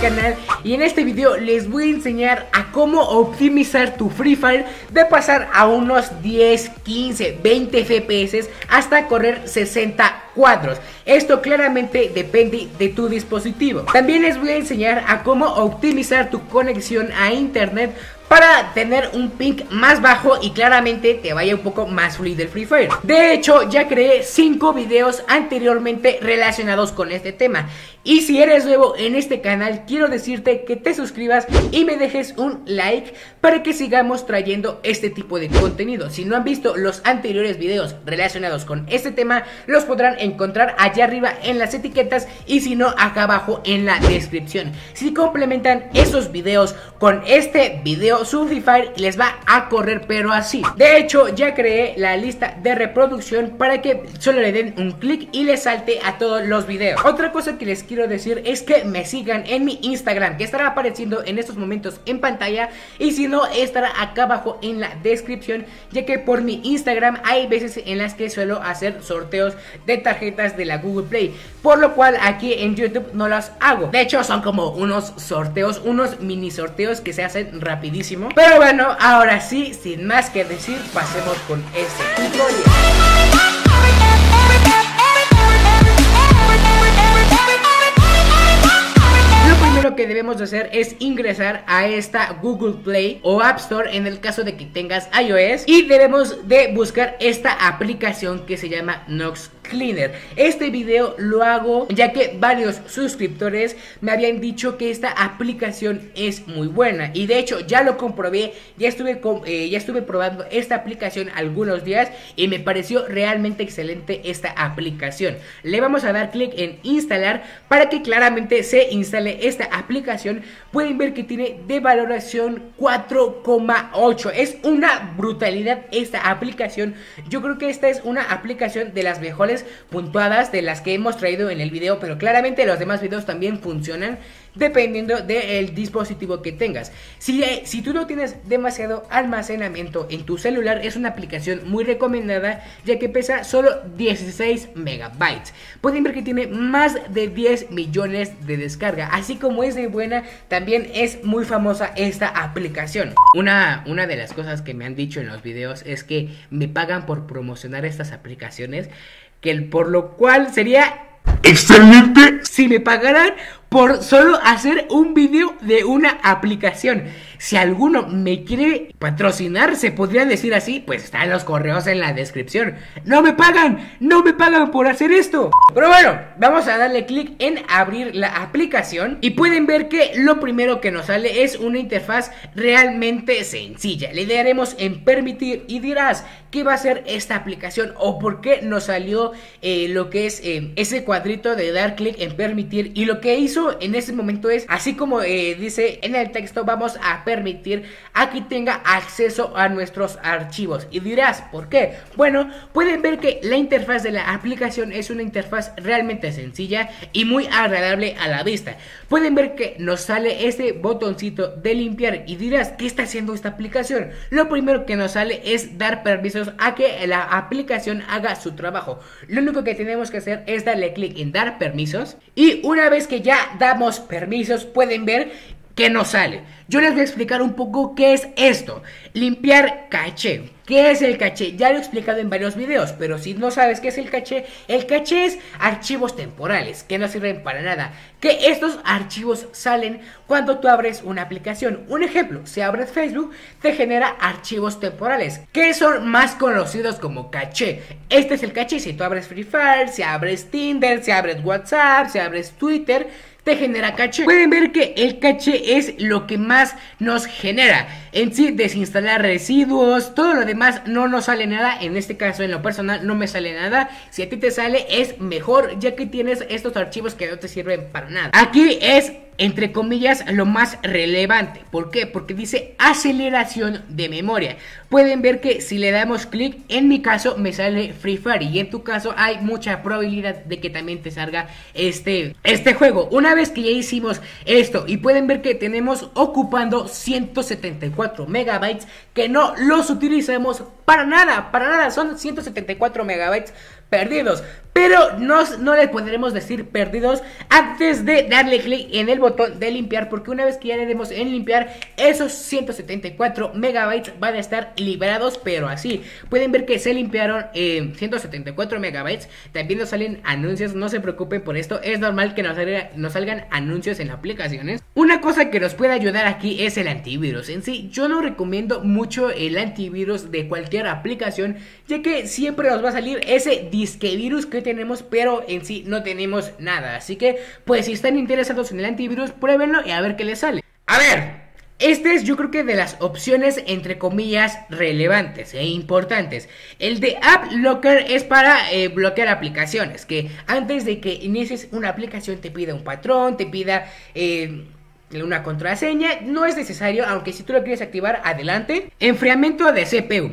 canal, y en este video les voy a enseñar a cómo optimizar tu Free Fire de pasar a unos 10, 15, 20 FPS hasta correr 60 cuadros. Esto claramente depende de tu dispositivo. También les voy a enseñar a cómo optimizar tu conexión a internet para tener un ping más bajo y claramente te vaya un poco más fluido el Free Fire. De hecho, ya creé 5 videos anteriormente relacionados con este tema. Y si eres nuevo en este canal, quiero decirte que te suscribas y me dejes un like para que sigamos trayendo este tipo de contenido. Si no han visto los anteriores videos relacionados con este tema, los podrán encontrar allá arriba en las etiquetas y si no, acá abajo en la descripción. Si complementan esos videos con este video, su Free Fire les va a correr pero así. De hecho, ya creé la lista de reproducción para que solo le den un clic y les salte a todos los videos. Otra cosa que les quiero decir es que me sigan en mi Instagram, que estará apareciendo en estos momentos en pantalla, y si no, estará acá abajo en la descripción, ya que por mi Instagram hay veces en las que suelo hacer sorteos de tarjetas de la Google Play, por lo cual aquí en YouTube no las hago. De hecho, son como unos sorteos, unos mini sorteos que se hacen rapidísimo. Pero bueno, ahora sí, sin más que decir, pasemos con este tutorial. Lo primero que debemos de hacer es ingresar a esta Google Play o App Store en el caso de que tengas iOS, y debemos de buscar esta aplicación que se llama Nox Cleaner. Este video lo hago ya que varios suscriptores me habían dicho que esta aplicación es muy buena, y de hecho ya lo comprobé, ya estuve probando esta aplicación algunos días y me pareció realmente excelente esta aplicación. Le vamos a dar clic en instalar para que claramente se instale esta aplicación. Pueden ver que tiene de valoración 4,8. Es una brutalidad esta aplicación. Yo creo que esta es una aplicación de las mejores puntuadas de las que hemos traído en el video, pero claramente los demás videos también funcionan dependiendo del dispositivo que tengas. Si tú no tienes demasiado almacenamiento en tu celular, es una aplicación muy recomendada ya que pesa solo 16 megabytes. Pueden ver que tiene más de 10 millones de descarga. Así como es de buena, también es muy famosa esta aplicación. Una de las cosas que me han dicho en los videos es que me pagan por promocionar estas aplicaciones, por lo cual sería excelente si me pagaran por solo hacer un video de una aplicación. Si alguno me quiere patrocinar, se podría decir así, pues están los correos en la descripción. No me pagan por hacer esto. Pero bueno, vamos a darle clic en abrir la aplicación y pueden ver que lo primero que nos sale es una interfaz realmente sencilla. Le daremos en permitir y dirás qué va a hacer esta aplicación o por qué nos salió lo que es ese cuadrito de dar clic en permitir, y lo que hizo en ese momento es, así como dice en el texto, vamos a permitir a que tenga acceso a nuestros archivos. Y dirás, ¿por qué? Bueno, pueden ver que la interfaz de la aplicación es una interfaz realmente sencilla y muy agradable a la vista. Pueden ver que nos sale este botoncito de limpiar y dirás, ¿qué está haciendo esta aplicación? Lo primero que nos sale es dar permisos a que la aplicación haga su trabajo. Lo único que tenemos que hacer es darle clic en dar permisos, y una vez que ya damos permisos, pueden ver que nos sale. Yo les voy a explicar un poco qué es esto. Limpiar caché. ¿Qué es el caché? Ya lo he explicado en varios videos, pero si no sabes qué es el caché es archivos temporales que no sirven para nada, que estos archivos salen cuando tú abres una aplicación. Un ejemplo, si abres Facebook, te genera archivos temporales, que son más conocidos como caché. Este es el caché. Si tú abres Free Fire, si abres Tinder, si abres WhatsApp, si abres Twitter, te genera caché. Pueden ver que el caché es lo que más nos genera. En sí, desinstalar residuos, todo lo demás no nos sale nada. En este caso, en lo personal, no me sale nada. Si a ti te sale, es mejor, ya que tienes estos archivos que no te sirven para nada. Aquí es, entre comillas, lo más relevante. ¿Por qué? Porque dice aceleración de memoria. Pueden ver que si le damos clic, en mi caso me sale Free Fire, y en tu caso hay mucha probabilidad de que también te salga este juego. Una vez que ya hicimos esto, y pueden ver que tenemos ocupando 174 megabytes que no los utilizamos para nada, son 174 megabytes perdidos. Pero no les podremos decir perdidos antes de darle clic en el botón de limpiar, porque una vez que ya le demos en limpiar, esos 174 megabytes van a estar liberados. Pero así, pueden ver que se limpiaron 174 megabytes. También nos salen anuncios, no se preocupen por esto, es normal que nos salgan anuncios en aplicaciones. Una cosa que nos puede ayudar aquí es el antivirus. En sí, yo no recomiendo mucho el antivirus de cualquier aplicación, ya que siempre nos va a salir ese disque virus que tenemos, pero en sí no tenemos nada. Así que pues si están interesados en el antivirus, pruébenlo y a ver qué les sale. A ver, este es yo creo que de las opciones entre comillas relevantes e importantes. El de App Locker es para bloquear aplicaciones, que antes de que inicies una aplicación te pida un patrón, te pida una contraseña. No es necesario, aunque si tú lo quieres activar, adelante. Enfriamiento de CPU.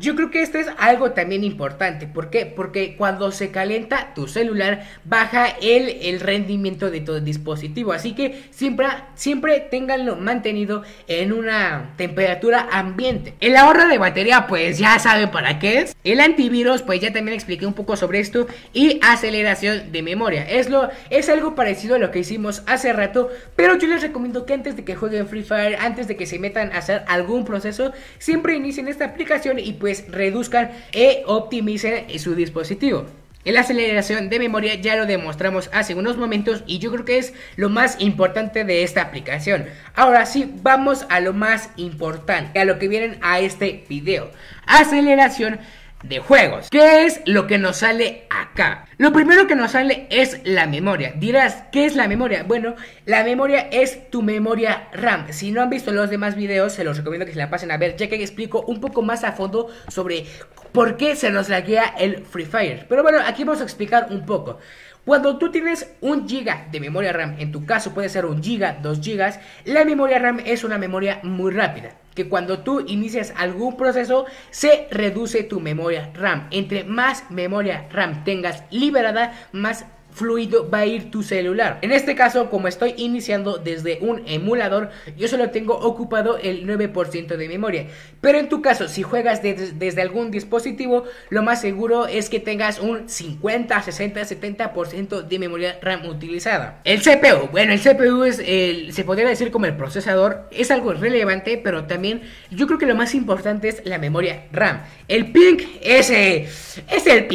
Yo creo que este es algo también importante. ¿Por qué? Porque cuando se calienta tu celular, baja el rendimiento de todo el dispositivo. Así que siempre ténganlo mantenido en una temperatura ambiente. El ahorro de batería, pues ya saben para qué es. El antivirus, pues ya también expliqué un poco sobre esto. Y aceleración de memoria. Es algo parecido a lo que hicimos hace rato. Pero yo les recomiendo que antes de que jueguen Free Fire, antes de que se metan a hacer algún proceso, siempre inicien esta aplicación y pues reduzcan e optimicen su dispositivo. La aceleración de memoria ya lo demostramos hace unos momentos y yo creo que es lo más importante de esta aplicación. Ahora sí, vamos a lo más importante, a lo que vienen a este video. Aceleración de juegos. ¿Qué es lo que nos sale acá? Lo primero que nos sale es la memoria. Dirás, ¿qué es la memoria? Bueno, la memoria es tu memoria RAM. Si no han visto los demás videos, se los recomiendo que se la pasen a ver, ya que explico un poco más a fondo sobre por qué se nos laguea el Free Fire. Pero bueno, aquí vamos a explicar un poco. Cuando tú tienes 1 giga de memoria RAM, en tu caso puede ser 1 giga, 2 gigas, la memoria RAM es una memoria muy rápida, que cuando tú inicias algún proceso se reduce tu memoria RAM. Entre más memoria RAM tengas liberada, más fluido va a ir tu celular. En este caso, como estoy iniciando desde un emulador, yo solo tengo ocupado el 9% de memoria. Pero en tu caso, si juegas desde algún dispositivo, lo más seguro es que tengas un 50, 60, 70% de memoria RAM utilizada. El CPU, bueno, el CPU es se podría decir como el procesador, es algo relevante, pero también yo creo que lo más importante es la memoria RAM. El ping es el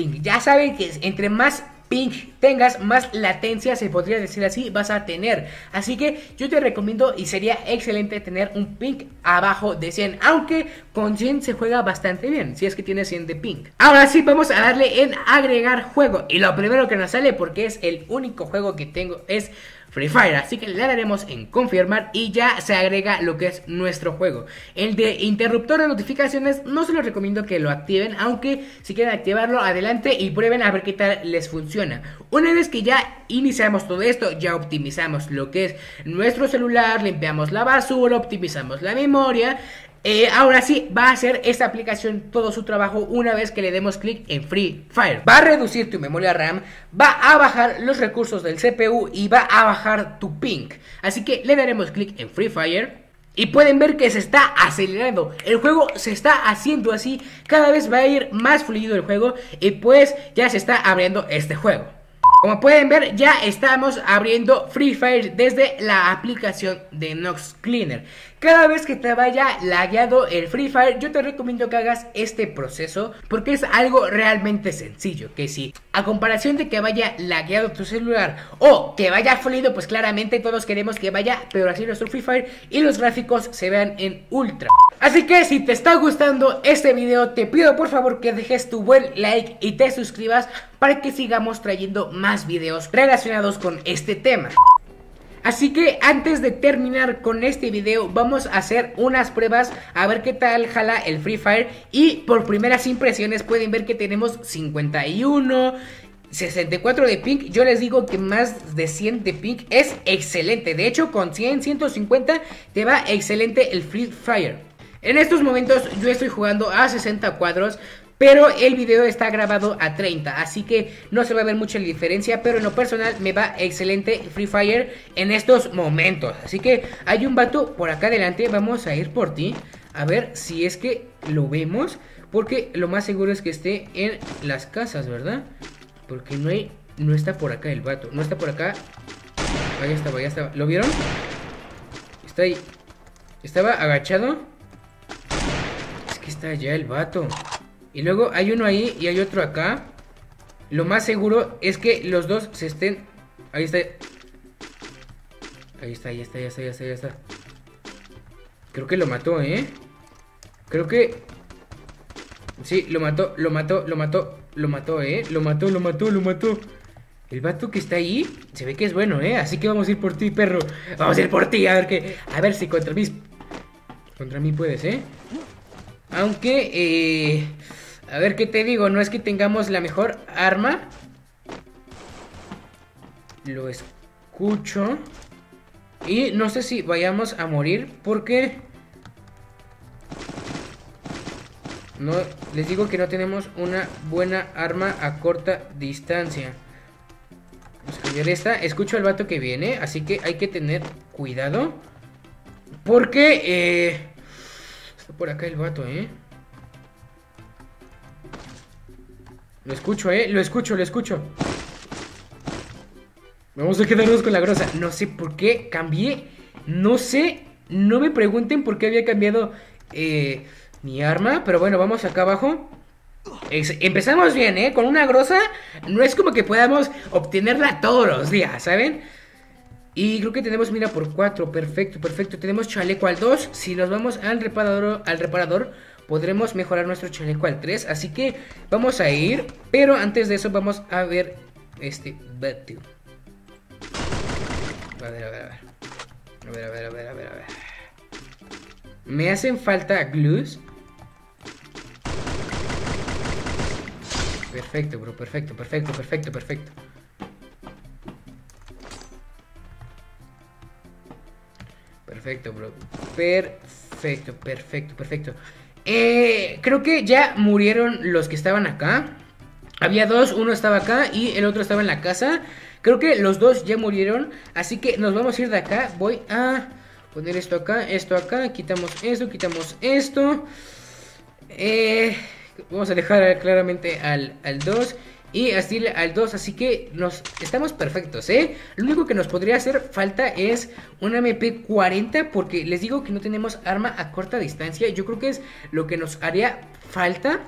ping. Ya saben que entre más ping tengas, más latencia, se podría decir así, vas a tener. Así que yo te recomiendo y sería excelente tener un ping abajo de 100, aunque con 100 se juega bastante bien, si es que tienes 100 de ping. Ahora sí, vamos a darle en agregar juego y lo primero que nos sale, porque es el único juego que tengo, es Free Fire, así que le daremos en confirmar y ya se agrega lo que es nuestro juego. El de interruptor de notificaciones no se los recomiendo que lo activen, aunque si quieren activarlo, adelante y prueben a ver qué tal les funciona. Una vez que ya iniciamos todo esto, ya optimizamos lo que es nuestro celular, limpiamos la basura, optimizamos la memoria. Ahora sí, va a hacer esta aplicación todo su trabajo una vez que le demos clic en Free Fire. Va a reducir tu memoria RAM, va a bajar los recursos del CPU y va a bajar tu ping. Así que le daremos clic en Free Fire. Y pueden ver que se está acelerando. El juego se está haciendo así. Cada vez va a ir más fluido el juego. Y pues ya se está abriendo este juego. Como pueden ver, ya estamos abriendo Free Fire desde la aplicación de Nox Cleaner. Cada vez que te vaya lagueado el Free Fire, yo te recomiendo que hagas este proceso, porque es algo realmente sencillo. Que si a comparación de que vaya lagueado tu celular o que vaya fluido, pues claramente todos queremos que vaya, pero así nuestro Free Fire y los gráficos se vean en ultra. Así que si te está gustando este video, te pido por favor que dejes tu buen like y te suscribas para que sigamos trayendo más videos relacionados con este tema. Así que antes de terminar con este video, vamos a hacer unas pruebas a ver qué tal jala el Free Fire. Y por primeras impresiones pueden ver que tenemos 51, 64 de ping. Yo les digo que más de 100 de ping es excelente. De hecho, con 100, 150 te va excelente el Free Fire. En estos momentos yo estoy jugando a 60 cuadros, pero el video está grabado a 30, así que no se va a ver mucha la diferencia. Pero en lo personal me va excelente Free Fire en estos momentos. Así que hay un vato por acá adelante, vamos a ir por ti. a ver si es que lo vemos, porque lo más seguro es que esté en las casas, ¿verdad? Porque no hay, no está por acá el vato, no está por acá. Ahí estaba, ya estaba, ¿lo vieron? Está ahí, estaba agachado. Es que está allá el vato. Y luego hay uno ahí y hay otro acá. Lo más seguro es que los dos se estén... Ahí está. Ahí está, ya está, ya está, ya está, ya está. Creo que lo mató, ¿eh? Creo que... Sí, lo mató, lo mató, lo mató, lo mató, ¿eh? Lo mató, lo mató, lo mató. El vato que está ahí se ve que es bueno, ¿eh? Así que vamos a ir por ti, perro. Vamos a ir por ti, a ver qué... A ver si contra mí... Contra mí puedes, ¿eh? Aunque, a ver qué te digo, no es que tengamos la mejor arma. Lo escucho. Y no sé si vayamos a morir, porque no, les digo que no tenemos una buena arma a corta distancia. Vamos a cambiar esta. Escucho al vato que viene, así que hay que tener cuidado, porque está por acá el vato, ¿eh? Lo escucho, lo escucho, lo escucho. Vamos a quedarnos con la grosa. No sé por qué cambié. No sé, no me pregunten por qué había cambiado mi arma. Pero bueno, vamos acá abajo. Empezamos bien, con una grosa. No es como que podamos obtenerla todos los días, ¿saben? Y creo que tenemos mira por 4. Perfecto, perfecto, tenemos chaleco al 2. Si nos vamos al reparador podremos mejorar nuestro chaleco al 3. Así que vamos a ir. Pero antes de eso vamos a ver este vato. A ver, a ver, a ver. A ver, a ver, a ver, a ver, a ver. Me hacen falta glues. Perfecto, bro, perfecto, perfecto, perfecto, perfecto. Perfecto, bro. Perfecto, perfecto, perfecto. Creo que ya murieron los que estaban acá. Había dos, uno estaba acá y el otro estaba en la casa. Creo que los dos ya murieron, así que nos vamos a ir de acá. Voy a poner esto acá, quitamos esto. Vamos a dejar claramente al 2 y así al 2, así que nos estamos perfectos, ¿eh? Lo único que nos podría hacer falta es una MP40, porque les digo que no tenemos arma a corta distancia. Yo creo que es lo que nos haría falta,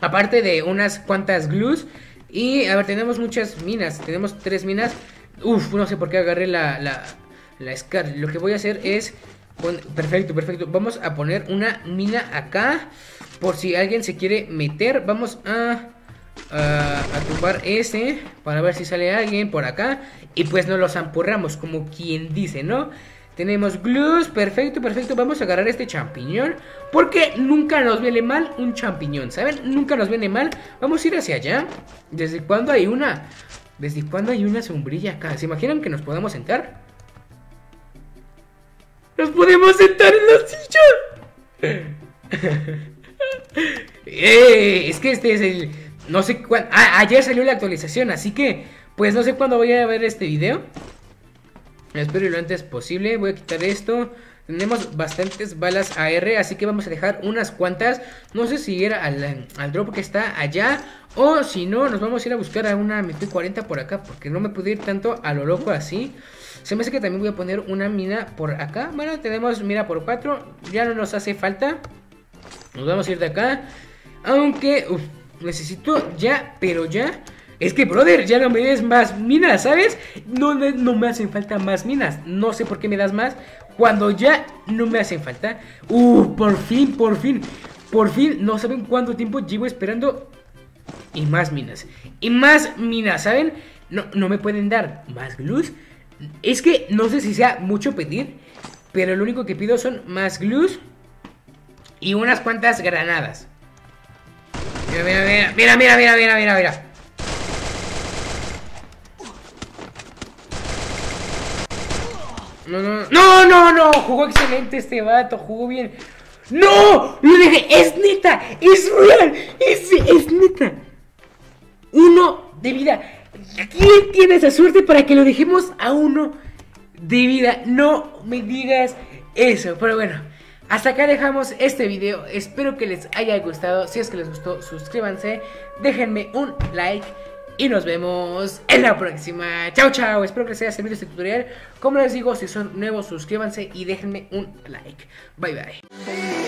aparte de unas cuantas glues. Y a ver, tenemos muchas minas, tenemos 3 minas. Uf, no sé por qué agarré la SCAR. Lo que voy a hacer es perfecto, perfecto, vamos a poner una mina acá, por si alguien se quiere meter. Vamos a tumbar ese, para ver si sale alguien por acá, y pues nos los ampurramos, como quien dice, ¿no? Tenemos glues, perfecto, perfecto. Vamos a agarrar este champiñón, porque nunca nos viene mal un champiñón, ¿saben? Nunca nos viene mal. Vamos a ir hacia allá. ¿Desde cuándo hay una? ¿Desde cuándo hay una sombrilla acá? ¿Se imaginan que nos podamos sentar? ¡Nos podemos sentar en la silla! Es que este es el... No sé cuándo... Ah, ayer salió la actualización, así que... Pues no sé cuándo voy a ver este video. Espero lo antes posible. Voy a quitar esto. Tenemos bastantes balas AR, así que vamos a dejar unas cuantas. No sé si era al drop que está allá, o si no, nos vamos a ir a buscar a una MP40 por acá, porque no me pude ir tanto a lo loco así. Se me hace que también voy a poner una mina por acá. Bueno, tenemos mira por 4. Ya no nos hace falta. Nos vamos a ir de acá. Aunque, uf, necesito ya, pero ya. Es que, brother, ya no me des más minas, ¿sabes? No me hacen falta más minas. No sé por qué me das más cuando ya no me hacen falta. Por fin, por fin. Por fin, no saben cuánto tiempo llevo esperando. Y más minas. Y más minas, ¿saben? No me pueden dar más glues. Es que no sé si sea mucho pedir, pero lo único que pido son más glues y unas cuantas granadas. Mira, mira, mira, mira, mira, mira, mira, mira. No, no, no, no, no, jugó excelente este vato, jugó bien. ¡No! Lo dejé, es neta, es real, es neta. 1 de vida. ¿Quién tiene esa suerte para que lo dejemos a 1 de vida? No me digas eso, pero bueno. Hasta acá dejamos este video, espero que les haya gustado, si es que les gustó suscríbanse, déjenme un like y nos vemos en la próxima. Chao chao, espero que les haya servido este tutorial, como les digo si son nuevos suscríbanse y déjenme un like, bye bye.